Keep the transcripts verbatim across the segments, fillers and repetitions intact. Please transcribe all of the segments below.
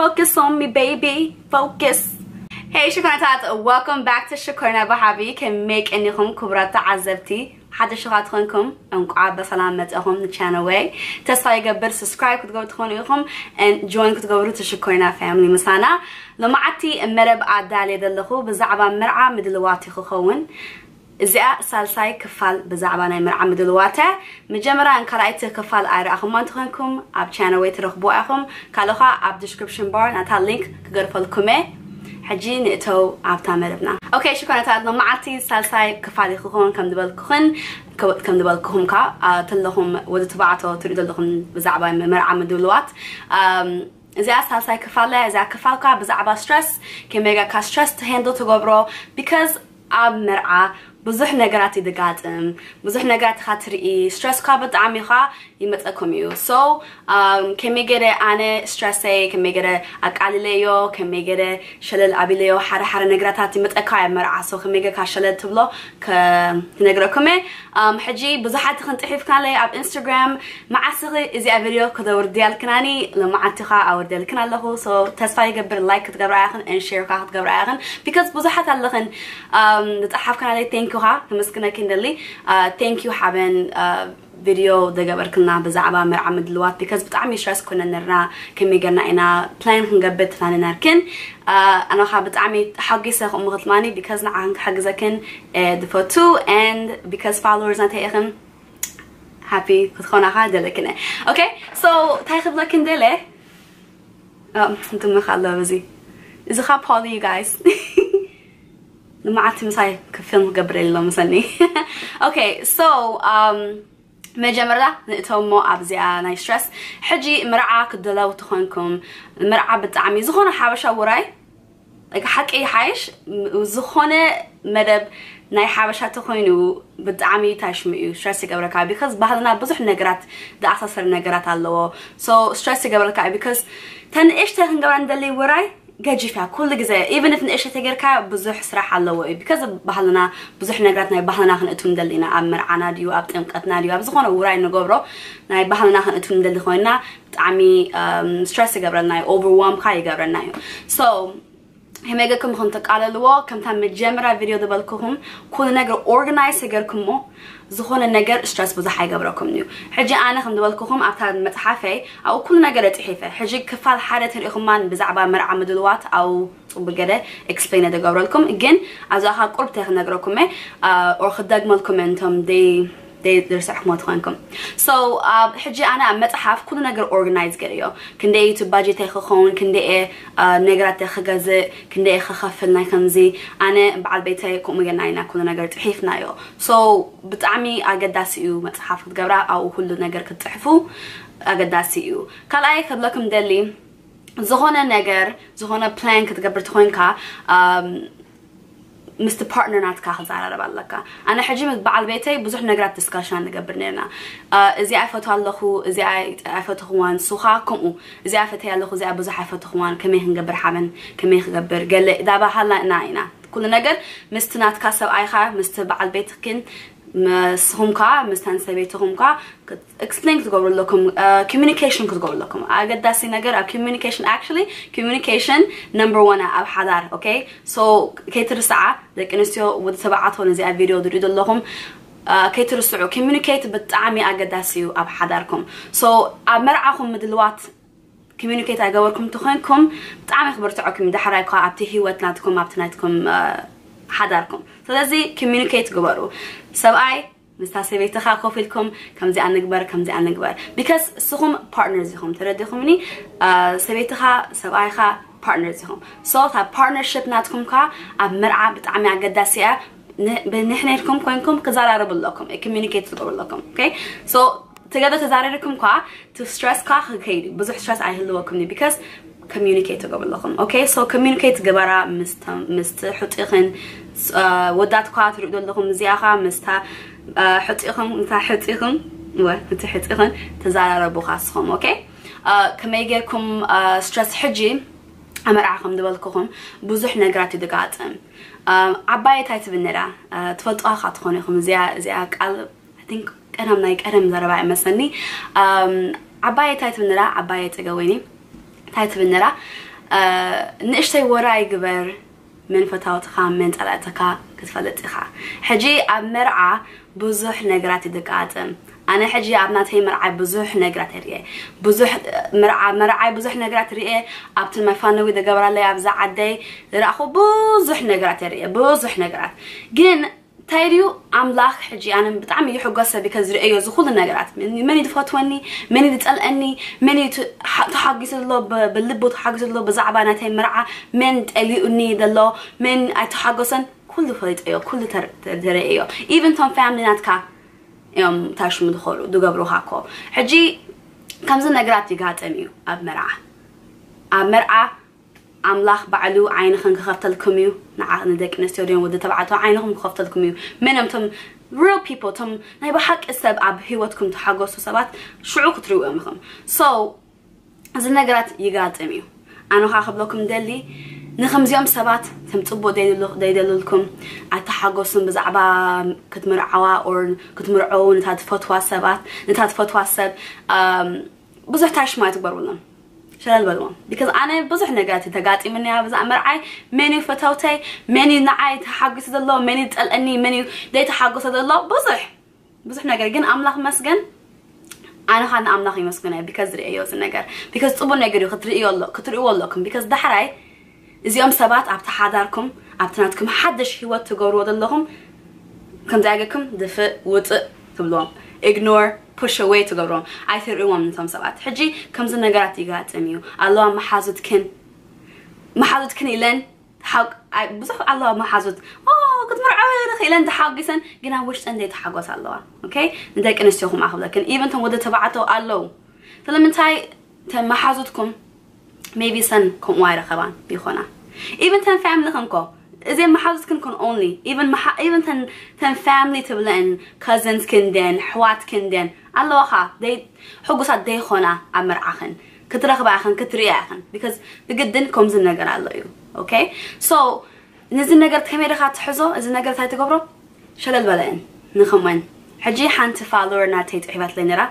Focus on me, baby. Focus. Hey شكرا. Welcome back to شكرا Habi. Can make انكم كبرى تعذبتي. حد شغلاتكم انكم عابه سلامتكم القناه واي تسعي قبل سبسكرايب كتقولوا تخونيكم and join كتقولوا تشكرنا فاميلي مسانا لما عتي مرب عدالي دلخو بزعبه مرعه مدلواتي خخون زاء سالساي كفال بزعبه مرعه مدلواته مجمره ان كرايت كفال اراخم تخونكم اب قناه واي ترخبوكم كالخه اب ديسكريبشن بار نتا لينك كغرفلكمه حجي نتو عبتا مربنا. اوكي شكرا تعالوا معتي سالساي كفالي خخون كم دبالكم كم دبالكم كا تلهم ود تبعتو تريد لهم بزعبه مرعه مدلوات زي سالساي كفاله زي كفالكا بزعبه ستريس كميجا كا ستريس تهندل تغبرو بيكوز اب مرعه بزح نقراتي دقاتم بزح نقرات خاطري ستريس كابت عميقه يمتلكم يو سو كميجري انا ستريسي كميجري اقلليو كميجري شلل ابيليو حر حر نقراتاتي متقايم مرعه سو كميجا كشلل تبلو كنقراكم حجي بزحات خنطحيف كانلي اب انستغرام مع صغي اذا افيديو كدور ديال كناني لما عتقه او ديال كنال له سو تسفاي قبر لايك تقبر اخن ان شير كاخد قبر اخن بيكوز بزحات اللخن نتحف كانلي ثانك تمسكنا كندلي thank you having video ده جبر كنا بزعبة مرعى مدلوات because بتعمي شرس كنا نرنا كمي جرنا إنا plan هنجبت فانا نركن أنا خاب بتعمي حقي سخ أم غطماني because نعن حق زكن the photo and because followers نتاعهم happy بتخونا خاد لكنه okay so تاخد لكن دله أم أنتم مخلوا بزي إذا خاب هذي you guys لما عتم صاير كفيلم قبريل لما صني. Okay, so um مجمرة نقتهم مو أبزي أنا يسترس. حجي مرعى كدلو تخونكم مرعى بتعمي زخونة حابش وراي. like حق أي حايش وزخونة مرب ناي حابش تخونو بتعمي تشمئو stress قبل كعب because بعدنا بزح نجرات ده أساس النجرات اللو so stress قبل كعب because تن إيش تهن قبل دلي وراي. جاجي فيها كل جزاء even if نقشة تجركها بزح سرحة اللوي بكذا بحلنا بزح نجرتنا بحلنا خن أتون دلنا عم مرعنا ديو عم تمقتنا ديو بزخونا وراي نجبره ناي بحلنا خن أتون دل خوينا عمي stress جبرنا overwhelm خاي جبرنا so هم يجاكم خنتك على اللوا كم تم الجمرة فيديو دبلكهم كل نجر organize تجركم مو زخون نجر stress بزحاي جبركم نيو حجي أنا خم دبلكهم عبتها متحفة أو كل نجر تحفة حجي كفال حالة الإخوان بزعبة مرعى مدلوات أو بجرة explain ده جبرلكم again أزاها قرب تاخن نجركم أو خدق مالكم أنتم دي دي درس حموت خانكم so حجي أنا متحف كل نجر organize جريو كندي تباجي تاخخون كندي نجرات تاخجزة كندي خخفلنا كنزي أنا بعد بيتي كم جناينا كل نجر تحفنا يو so بتعمي أقداسيو متحف تجبرة أو كل نجر كتحفو أقداسيو كلاي خبلكم دلي زهونا نجر زهونا بلان كتجبر تخونكا مست partner ناتكاخذ زعلان بالله أنا حجي متبع البيتي بزح نقرأت discussion نجبرنا إذا عفت هاللخو إذا عفت خوان سخا كمو إذا عفت هاللخو إذا بزح عفت خوان كميه نجبر حمن كميه نجبر قال ده بحلا ناينا كل نجر مست ناتكاس وعيخا مست بعد البيت كن مسهم كا مستنسى بيتهم كا explain تقول لكم communication تقول لكم أقد داسي نجر communication actually communication number one أب حذر okay so كتر ساعة لكن استيو وتبعتهم زي الفيديو دريد لهم كتر ساعة communicate بتعمي أقد داسي أب حذركم so أمرعهم مدلوات communicate أجاوركم تخونكم بتعمي خبرتكم ده حركة عبتي هو تناتكم عبتناتكم حذركم فلذي communicate قبرو سبعي مستحسبي تخاقوا فيكم كم زي أنكبر كم زي أنكبر because سهم partnersهم تردخمني سبعي تخا سبعي خا partnersهم so ها partnership ناتكم كا أمرعة بتعمي على قداسية بنحن لكم كونكم كزارة رب لكم communicate رب لكم okay so تقدروا تزارة لكم كا to stress كا خير بزح stress عهلوكمني because communicate قبل لكم okay so communicate قبرة مست مست حط إخن ودات قاعد تردون لكم زياقة مستا حط إخن متى حط إخن ومتى حط إخن تزعل ربو خاصهم أوكي كما يجيكم stress حجي أمرعكم دبلكم بزح نجرات دقاتهم عباية تايت بالنرا تفضل أخذ خونكم زيا زيا قل I think أنا منايك أنا مزربة مثلني عباية تايت بالنرا عباية تجويني تايتبنرا نشتي وراي قبر من فتاوتخا من طلعتكا كتفلتخا حجي اب مرعى بزح نغرات دقاتم انا حجي اب ناتي مرعى بزح نغرات ريه بزح مرعى مرعى بزح نغرات ريه ابت المفانوي دغبر لي ابزع عدي راخو بزح نغرات ريه بزح نغرات جن تايريو املاح حجي انا بطعم يحقسه بكز رئيو زخول النغرات من من يدفوتوني من يتقلقني من تحقس الله باللب تحقس الله بزعباناتي مرعى من تقلقني دلو من اتحقسن كل فليت ايو كل ترى ايو ايفن تم فامليناتكا يوم تاش مدخلو دو قبرو هاكو حجي كمز النغرات يقاتميو اب مرعى اب مرعى املاح بعلو عينكم خفتلكم يو نع ندك نستوديون ود تبعتوا عينهم خفتلكم يو منهم real people تم ناي بحق السبب اب هيوتكم تحقسوا سبات شعو كتروا امكم so زنقرات يقاطميو انا خاخب لكم دلي نخمز يوم سبات تم تصبوا ديدلو ديدلكم اتحقسون بزعبا كتمرعوا اور كتمرعوا نتات فتوى سبات نتات فتوى سب بزح تاش ما تكبر ولا شلال بالوان because أنا بزح نقاتي تقاتي مني هذا بزح مرعي مني فتوتي مني نعي تحقس الله مني تقلقني مني داي تحقس الله بزح بزح نقاتي جن أملاخ مسجن أنا خان أملاخ يمسكنه because رئيو سنقر because طب نقري خطر إيو الله خطر إيو اللهكم because ده حري إذا يوم سبات عبت حداركم عبتناتكم حدش هو تجارود اللهم كم دعكم دفع وطق كلهم ignore push away to go wrong. I think everyone in some sabat. Haji comes in the garati got you. Allah mahazut kin. Mahazut kin ilan. Hag I buzaf Allah mahazut. Oh, good morning. Ilan the hagisan. Gina wished and they hagot Allah. Okay? And they can assume Allah. Can even to the tabato Allah. The lamentai to mahazutkum. Maybe son come wire haban. Bihona. Even ten family uncle. زين محاضرات كنكون only even مح even تن تن family تبلن cousins كندن حوات كندن الله خا دي حقوصات دي خنا عمر عخن كتر أخ بعخن كتر يعخن because بجدن كم زين نقر على يو okay so نزين نقر تخمير خات حزو إذا نقر تايت قبره شلل بلن نخمن حجي حن تفعلوا ناتيت عبات لينرا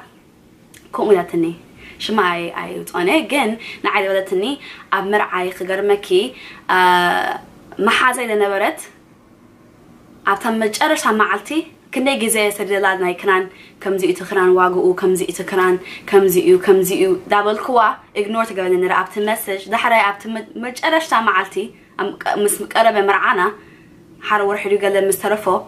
كم ولاتني شماي عيوت أنا again نعيد ولاتني عمر عاي خجر مكي ااا محازة إلى نبرت عبتم مجرش عن معلتي كنّي جزاء سردلاد نايكران كم زي تخران واجو كم زي تخران كم زي وكم زي دابل كوا إغنور تقبل إن رابط المسج ده حرا عبتم مجرش عن معلتي أم مسمك قرب مرعنا حرا ورح يقال المسترفه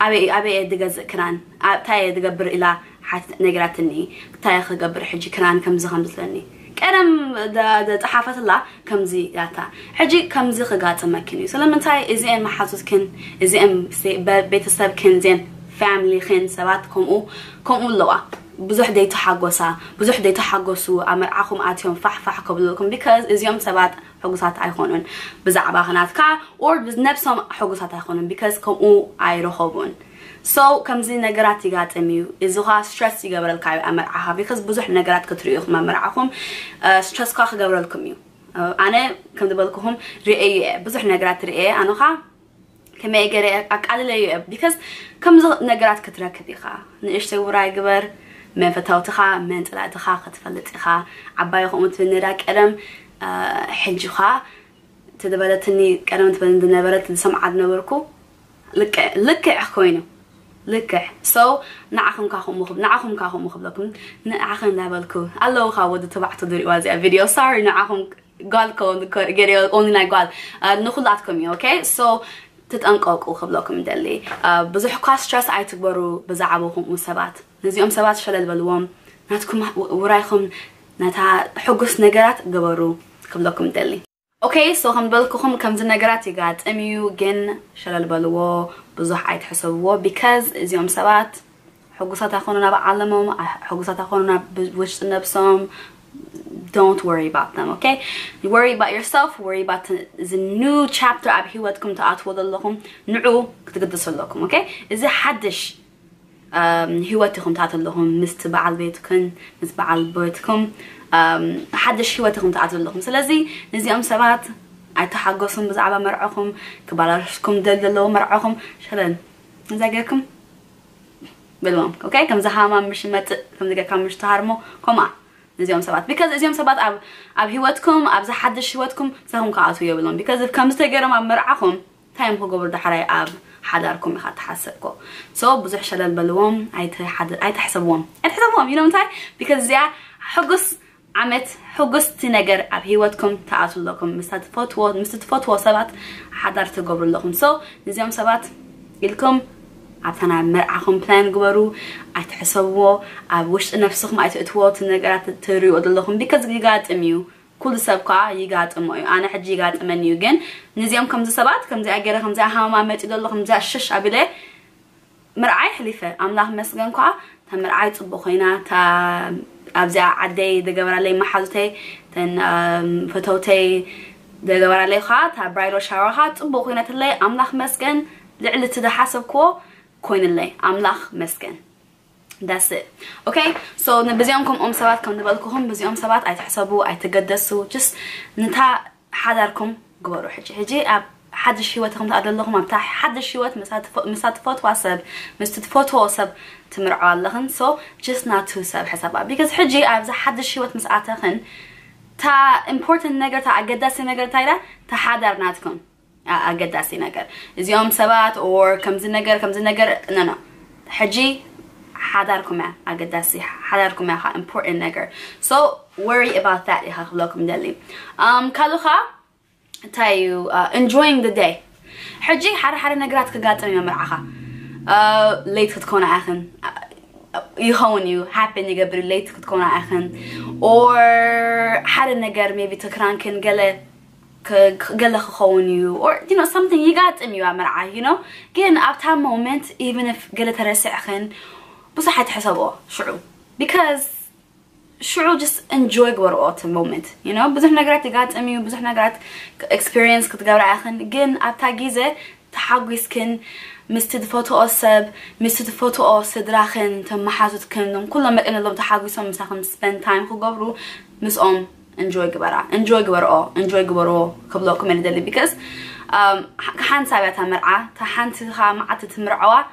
أبي أبي دجز كران تاي دجبر إلى حت نجرتني تاي خل جبر حج كران كم زي خمس لني كرم دا دا تحافظ الله كم زي جاتا حجي كم زي خجات مكني سلام تاي إزاي محسوس كن إزاي بيت السب كن زين فاميلي خن سباتكم أو كم الله بزح دي تحقوسا بزح دي تحقوسوا عمر عخم عاتيهم فح فح قبلكم because إز يوم سبات حقوسات عيخونن بزعبا خناتك أو بزنبسهم حقوسات عيخونن because كم أو عيرهبون so كم زي نجارات يجات أميو إزوها stress يجبر الكعب عمر عها because بزح نجارات كتريهم عمر عخم stress كاخ جبر الكميو أنا كم دبلكهم رئي بزح نجارات رئي أنا خا كم يجري أقل ليه because كم زي نجارات كترك ديخا نشتي وراي جبر من فتاوتها من طلعتها قتفلتها عباي قمت بنرا كرم حجها تدبلتني كرم تبندنبرت سمعه نوركو لك لك اخوينا لك سو نعخم كاخم مخب نعخم كاخم مخب لكم نعخم نبلكو الله خاود تبعتوا دري وازي فيديو سوري نعخم قالكم غير اونلي نقال نخلاتكم اوكي سو تتنققوا خبلكم دلي بزح كاس ستريس ايتكبروا بزعبوهم وسبات نزيهم سبات شلل بالوم ناتكم ورايكم نتا حقوس نجارات قبروا خبلكم دلي اوكي سو خنبلكم كم زي نجارات يقات اميو جن شلل بالوو بزح ايت حسبوا بيكاز زيهم سبات حقوسات اخونا بعلمهم حقوسات اخونا بوش نفسهم don't worry about them okay you worry about yourself worry about the new chapter of حياتكم تعطوا لكم نعو تقدس لكم okay اذا حدش حياتكم تعطوا لهم مستبع البيتكم مستبع البيتكم حدش حياتكم تعطوا لهم سلازي نزي ام سبات اتحقسون بزعبه مرعكم كبالارشكم دللو مرعكم شلن نزاقكم بالمام okay كم زحام مش مت كم دقه كم مش تهرمو كما نزيهم سبات because نزيهم سبات أب أب هيوتكم أب زحدش هيوتكم سهم كعطوا يبلون because if comes تجارم أب مرعهم تايم هو قبل ده حري أب حداركم يخد حسكو so بزح شلل بلوم عيت حد عيت حسبوهم عيت حسبوهم you know what I because زيا حقص عمت حقص تنجر أب هيوتكم تعطوا لكم مستد فتوى مستد فتوى سبات حدارت قبل لكم so نزيهم سبات يلكم عبتنا مرعهم بلان قبرو عتحسوا عوش نفسهم عتقتوا تنقرات تريو أدلهم because you got ameu كل سبقة you got ameu أنا حجي got ameu again نزيهم كم زسبات كم زأجرة كم زهام عمت أدلهم زشش عبله مرعي حليفة عملهم مسجن قا تم مرعي طبخينا تا أبزع عدي دجبر عليه محلتي تن فتوتي دجبر عليه خات تا برايرو شارخات طبخينا تلي عملهم مسجن لعلة تدحسبكوا كوين اللي عملاخ مسكن. That's it. Okay. So نبزيومكم أم سبات كم نبلكوهم بزيوم سبات عايت حسابو عايت تقدسو just نتا حداركم قبرو حجي حجي أب حد الشيواتهم تقدلهم أب تاع حد الشيوات مسات مسات فوت واسب مستد فوت واسب تمرع اللهن so just not to سب حسابا because حجي أب زح حد الشيوات مساتهن تا important نجر تا أقدسي نجر تايلا تا حدار ناتكم. I get that نجر is يوم سبات or comes in نجر comes in نجر no no حجي حداركم يا I get that حداركم يا important نجر so worry about that يا خلوكم دلي um كلوخا تايو enjoying the day حجي حر حر نجرات كقاطع يا مرعخا uh late تكون آخن يهون you happen يقبل late تكون آخن or حر نجر maybe تكران كن قلة or you know something you got in you you know again at that moment even if قلت رسع خن بس حتحسبوه شعور because شعور just enjoy the moment you know بس احنا قرأت got in you بس احنا قرأت experience كنت قرأ خن again at that جزء تحقيس كن مستد فوتو أصب مستد فوتو أصد راخن تم حاجة كنهم كل ما إن الله بتحقيسهم مسخن spend time خو قبرو مسأم enjoy قبرة enjoy قبرة enjoy قبرة قبلكم من دلي because حان ساعات مرعى حان تخا معتت مرعى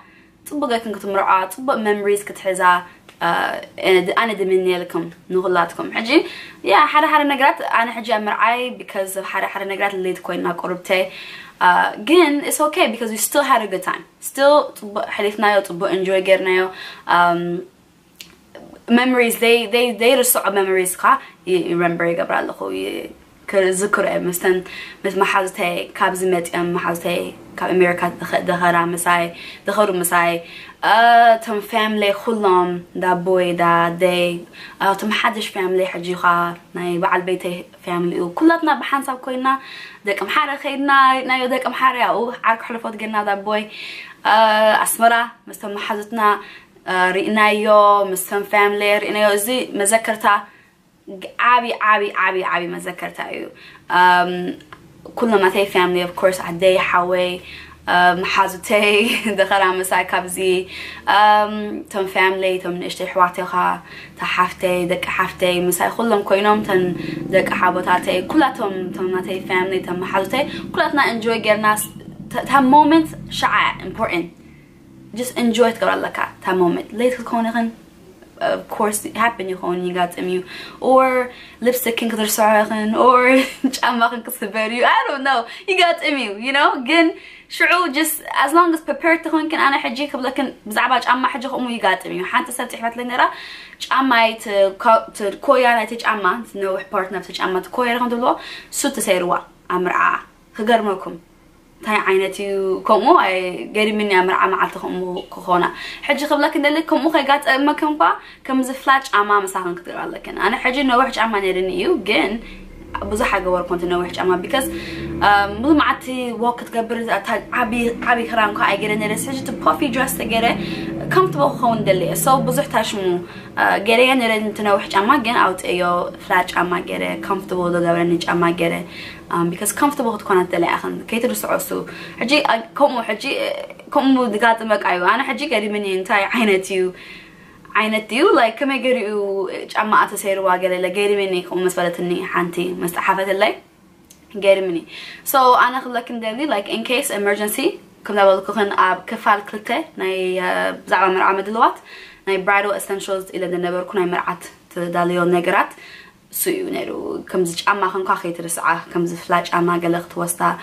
تبقى كنت مرعى تبقى memories كتحزا أنا دمني لكم نغلاتكم حجي يا حرا حرا نجرات أنا حجي مرعى because حرا حرا نجرات اللي تكوينها قربتي again it's okay because we still had a good time still تبقى حلفنا يا تبقى enjoy قرنا يا memories they they they رسوا memories كا remember قبل الخوي كذكرى مثلا مثل ما حازت هاي كاب زمت أم حازت هاي كاب أمريكا دخلها مساي دخلوا مساي ااا تم family خلهم دا boy دا day ااا تم حدش family حجيخا ناي بعد بيته family وكلتنا بحنسب كوينا دك أم حارة خيدنا نايو دك أم حارة أو عارك حلفات قلنا دا boy ااا أسمرة مثل ما حازتنا رئنايو مستم فاملي رئنايو زي مذكرتها عابي عابي عابي عابي مذكرتها أيو كل ما تي فاملي of course عدي حوي حازوتي دخل عم مساي كابزي تم فاملي تم نشتي حواتي خا تحفتي دك حفتي مساي كلهم كوينهم تن دك حابوتاتي كلهم تم ما تي فاملي تم حازوتي كلتنا enjoy قرنا تهم moment شعاع important just enjoy it قبل لك تا moment late كونغن of course happen يكون you got ameu or lipstick كنقدر صراخن or جامعن كسبريو I don't know you got ameu you know again شعور just as long as prepared تكون كان أنا حجي قبل لكن بزعبة جامع حجي أمي you got ameu حتى سبت حبات لنرا جامعي ت كويا نتيج جامع no partner تجامع تكويا رقم دلوا ستة سيروا أمرعة خجرمكم تاي عينتي كومو قريب مني مرعى معتهم كخونا حجي قبلك ندلكم مخي قات ما كمبا كم زفلاج عما مساهم كتير على كن أنا حجي نوحج عما نرنيو جن بزحق وركنت نوحج عما because مل معتي وقت قبل أتاج عبي عبي كرام كا أجري نرس حجي تبوفي dress أجري comfortable خون دللي so بزحتاش مو قري نرن تنوحج عما جن أو تيو فلاج عما جري comfortable دلورنج عما جري Um, because comfortable تكون أنت لأخن كي ترسع عصو حجي كم حجي كم دقات مك أيوة أنا حجي قريب مني أنت عينتيو عينتيو like كم يجريو أما أتسير واجري لا قريب مني كم مسبلتني حنتي مستحفة اللي قريب مني so أنا خلك ندلي like in case emergency كم دبل كون أب كفال كلته ناي زعل مرعى مدلوات ناي bridal essentials إلى دنبر كون مرعت تداليو نجرات سويونيرو كمزج أما خن كاخي ترسعة كمز فلاج أما جلقت وسطا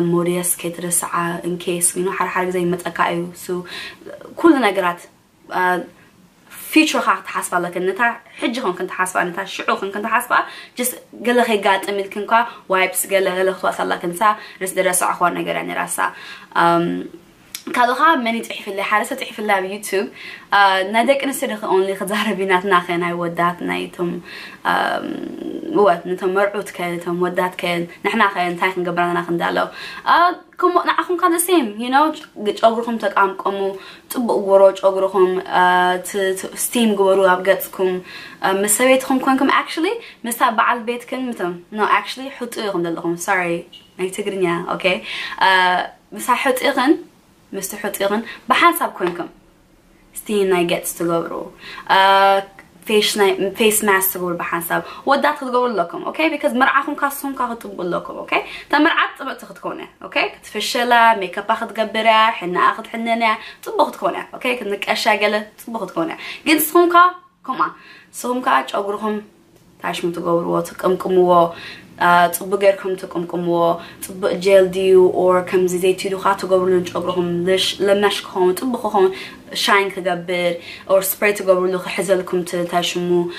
موريس كترسعة إن كيس وينو حر حرق زي متأكايو سو كل نجرات future خاطر حاسبة لكن نتا حجهم كنت حاسبة نتا شعورهم كنت حاسبة جس قال خي قات أمد كنكا وايبس قال قال خلاص الله كنسا رس درس أخوان نجراني راسا كالوها مني تحفل لي حارسة تحفل لها بيوتيوب نادك نسرق أونلي خزارة بينات ناخين هاي ودات نايتهم وات نتهم مرعوت كانتهم ودات كان نحن ناخين تايخن قبرنا ناخن دالو كم ناخن كان السيم you know قج أجرهم تقام كمو تب وراج أجرهم ت ستيم جوارو عبقتكم مسويتهم كونكم actually مسا بعد بيت كن متهم no actually حطيهم دلهم sorry نيتقرنيا okay مسا حط إغن مستحوت إغن بحسب كونكم ستين ناي جتس تقولوا فيش ناي فيس ماس تقول بحسب ودات تقول لكم أوكي بيكز مرعاكم كاسهم كاخد تقول لكم أوكي تمرعت تبغى تاخدكونه أوكي تفشلة ميك أب أخد جبرة حنا أخد حننا تبغى تاخدكونه أوكي كنك أشياء جل تبغى تاخدكونه جنسهم كا كمان سهم كاش أقولهم تعيش متقولوا تقمكم و تطبق غيركم تقومكم وتطبق جيل ديو أو كم زي زي تيدو خاطو قبلون تقبلهم ليش لمشكهم تطبقهم شاين كجبر أو سبراي تقبلون خحزلكم تتشمو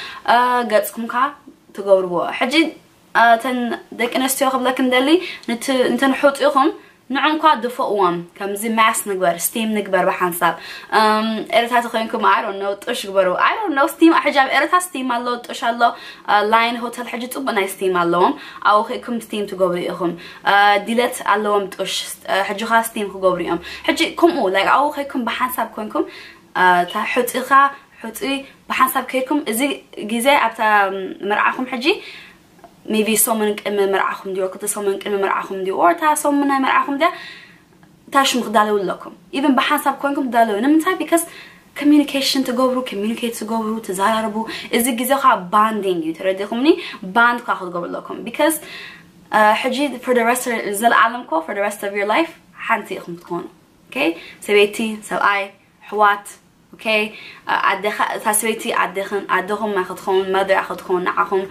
قدسكم كا تقبلوا حجي تن دك أنا استيقظ لكن دلي نت نت نحط إيهم نعم قاعد فوقهم كم زي ماس نكبر ستيم نكبر بحنساب إرثها تخوينكم I don't know تقش كبروا I don't know ستيم أحجام إرثها ستيم الله تقش الله لاين هوتل حاجة تبنا ستيم اللهم أو خيكم ستيم تقبريهم ديلت اللهم تقش حاجة خاص ستيم تقبريهم حاجة كم أو like أو خيكم بحنساب كونكم تحط إخا حط إيه بحنساب كيركم زي جزاء أبتا مرعاكم حاجة maybe someone can marry them, or someone can marry them, or someone can marry them. That's what I'm going to tell you. Even if I'm going to tell you, I'm because communication to go through, communicate to go through, to develop. It's a kind of bonding. You understand me? Bond to go through. Because, حاجة for the rest of the world, for the rest of your life, I'm going to tell you. Okay? سبيتي سبعي حوات. Okay, عدخ تسويتي عدخن عدهم أخدهم مدر أخدهم نعهم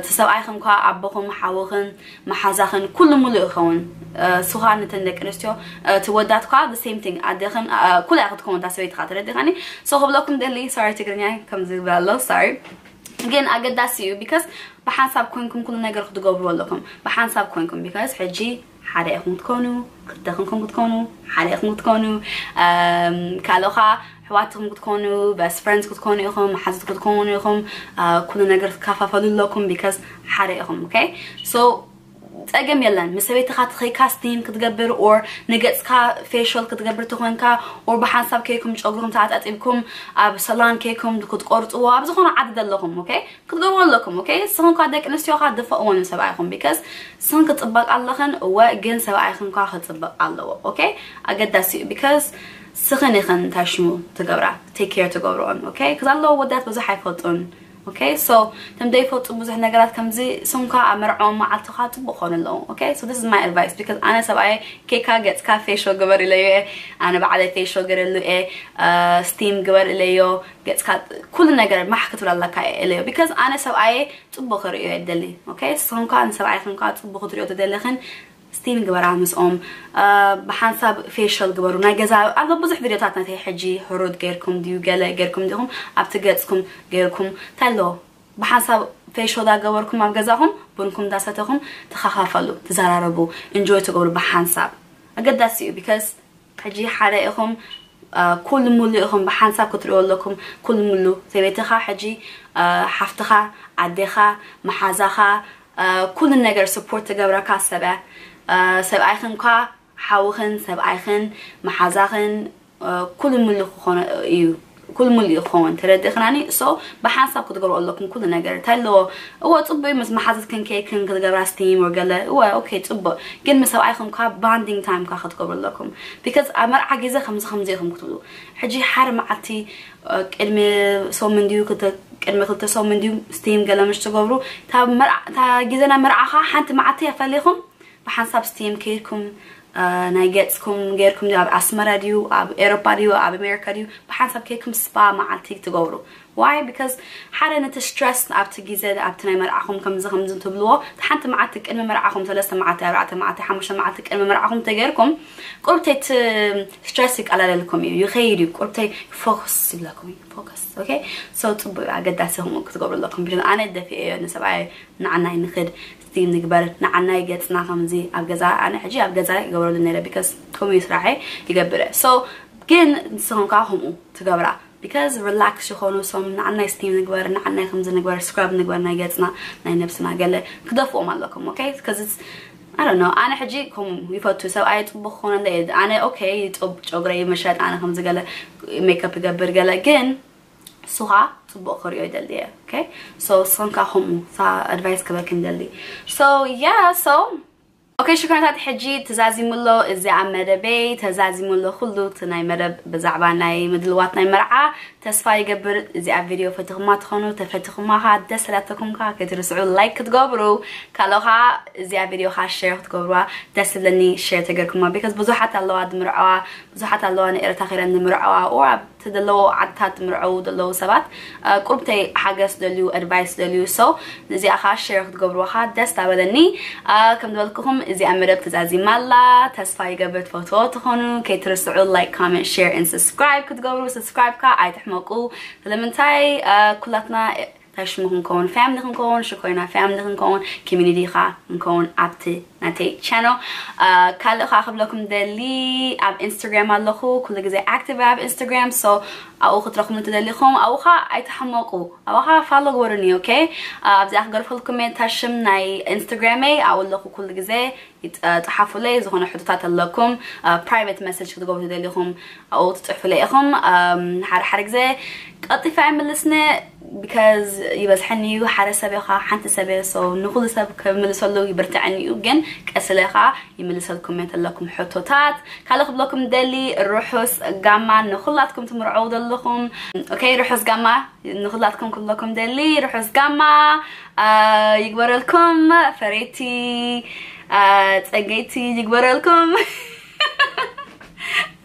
تسويهم كا عبهم حوهم محزخن كل ملوخون سواء نتندك نستيو تودات كا the same thing عدخن كل أخدهم تسويت خاطر دخاني so هبلكم دلي sorry تقرني كم زي بالله sorry again I get that to you because بحسب كونكم كل نجار خد جابوا لكم بحسب كونكم because حجي حرقهم تكونوا دخنكم تكونوا حرقهم تكونوا كالوخا حواتهم تكونوا best friends تكونوا يخم حزتكم تكونوا يخم كل نجار كافة فضل لكم because حرقهم okay so أجمع يلا مسويت خاطر خي كاستين كتجبر أو نجتس كا فيشل كتجبر تخون كا أو بحسب كيكم مش أقولهم تعال أتقبكم بسلان كيكم دكتور أرض وابزخون عدد لهم أوكي كتجبر لهم أوكي سهم كادك نسيو خد فأون سبعهم because سهم كتطبق الله خن وجن سبعهم كا كتطبق الله أوكي أجد دسي because سخن خن تشمو تجبره take care تجبرون أوكي كذا الله ودات بزح يفوتون Okay, so them day for to move and get come see some car I'm around my alcohol to book on alone. Okay, so this is my advice because I know I keka gets ka facial go very lay and about a facial get a steam go very lay gets cut cool and I get a market like I lay because I know I to book her you daily. Okay, some car and so I can cut to book you to the legend. ستين جبر عامس أم بحسب فيشل جبر ونجزع على بزح بريتاتنا تي حجي هرود غيركم ديو جلا غيركم دهم أبتجتكم غيركم تلو بحسب فيشل دا جبركم عم جزعهم بونكم دستهم تخافلو تزرعوا enjoy تجبر بحسب أقدر أسيء because حجي حرائهم كل ملهم بحسب كترول لكم كل ملو ثبتها حجي حفتها عدها محزها كل النجار support تجبر كسبة سبعين كا حاوخن سبعين محزخن كل ملي خون يو كل ملي خون ترى دخلاني so بحسب كنت قرأ لكم كل النجار تلو هو طبي مس محزخ كان كي كان قد جرى ستيم ورجلا هو أوكي طب جن مسوعين كا bonding time كا خد قرأ لكم because أمر عجزة خمسة خمسة خم كتلو حجي حرم عتي كلمة صوم من ديو كت كلمة كت صوم من ديو ستيم جلا مش تقرأوا تا مر تا جزنا مرعها حنت معتي فلهم بحسب ستيم كيركم نايجتسكم غيركم دي عب أسمرة ديو عب أوروبا ديو عب أمريكا ديو بحسب كيركم سبا مع التيك تقولوا Why? Because حارة نتسترس نقبت جيزاد قبت ناي مرعهم كم زخم زن تبلوه تحنت معتك إلما مرعهم ثلاثة معتها بعتها معتها حمش معتك إلما مرعهم تجاركم قلت تسترسك على لكم يخيرك قلت فوكس لكم فوكس أوكي so تبى عقد عسهم وقت قبل لكم بجن أنا الدفئة أنا سبعة نعناي نخد تين نقبل نعناي جت نعم زي أبجزا أنا حجي أبجزا قبل لنا because كم يسرعه يقبله so جن سهم كاهم تقبله because relax يخونو سام نعناي ستيم نقبل نعناي خمزة نقبل scrub نقبل نجتنا نينبسنا قلة كده فوما لكم okay because it's I don't know أنا حجيكم يفوتوا سو أي تطبخون عند أنا okay تطب أقرأ مشهد أنا خمزة قلة make up يقبل قلة جن سها تطبخ خريوي دلدي okay so سهم كاهم سا advice كبركم دلدي so yeah so اوكي شكرا تاع حجي تزازي مولو ازي عمره بي تزازي مولو كله تناي مرب بزعبا ناي مدلوات ناي مرعه تسفا يقبر ازي على فيديو فتخما تخونو تفتخو ما حد سلاتكم كا كترسعوا لايك تقبرو كالوها ازي على فيديو خا شير تقبروا تسلني شير تقركم بكاز بزو حتى الله عاد مرعه بزو حتى الله انا تاخير ان مرعه او تدلو عدت مرعو دلو سبات قربتي حاجه دلو ادفايس دلو سو ازي خا شير تقبروا خا دستا بدني كم دولكم إذا أمرت تزازي ملا تسفاي قبل فوتو تخونو كي ترسعوا لايك كومنت شير إن سبسكرايب كنت قبلوا سبسكرايب كا عايت حمقو فلمنتاي كلتنا تشمهن كون فاملي نكون شكرنا فاملي نكون كوميونيتي خا نكون أبتي ناتي channel كله خا قبلكم دلي على إنستغرام اللهو كل جزء active على إنستغرام so أو خط رقم تدليهم أو خا عايت حمقو أو خا follow ورني أوكي أبدي أخبر فلكم تشم ناي إنستغرامي أو اللهو كل جزء تحفلي زهون حدوثات لكم private message كده قبل تدليهم أو تحفليهم حر حرق زي قطي فاهم اللسنة because يبز حنيو حر سبيخة حنت سبي so نقول سبك ملسلو يبرتعني وجن كأسلخة يملسل كومنت لكم حدوثات خلوا قبلكم دلي روحوا جمع نخلاتكم تمرعود لكم أوكي روحوا جمع نخلاتكم كلكم دلي روحوا جمع يقبل لكم فريتي تقيتي يقبل لكم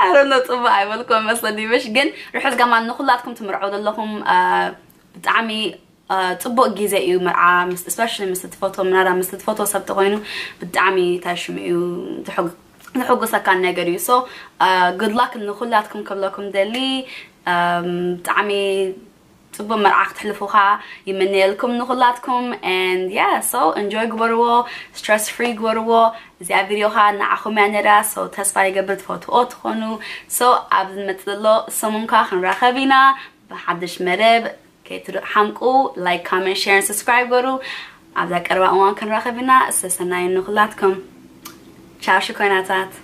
أنا لا طبعاً ولكم مثلاً ديمش جن رح أسجمع نخلاتكم تمرعود لهم بتعمي طبق جزائي ومرعى مس especially مستفوتو من هذا مستفوتو سبتقينه بتعمي تشمي وتحق تحق سكان نجاري so good luck نخلاتكم قبلكم دلي بتعمي طبق مرعى تحلفوها يمني لكم نخلاتكم and yeah so enjoy قبروا stress free قبروا زي فيديو ها نعخو معنى راس و تسفاي قبرت فوتو اتخونو سو عبد متدلو سمونكا خنرخبينا بحدش مرب كي ترحمكو لايك كومنت شير سبسكرايب قرو عبدك اروان خنرخبينا استسناي نخلاتكم تشاو شكوناتات.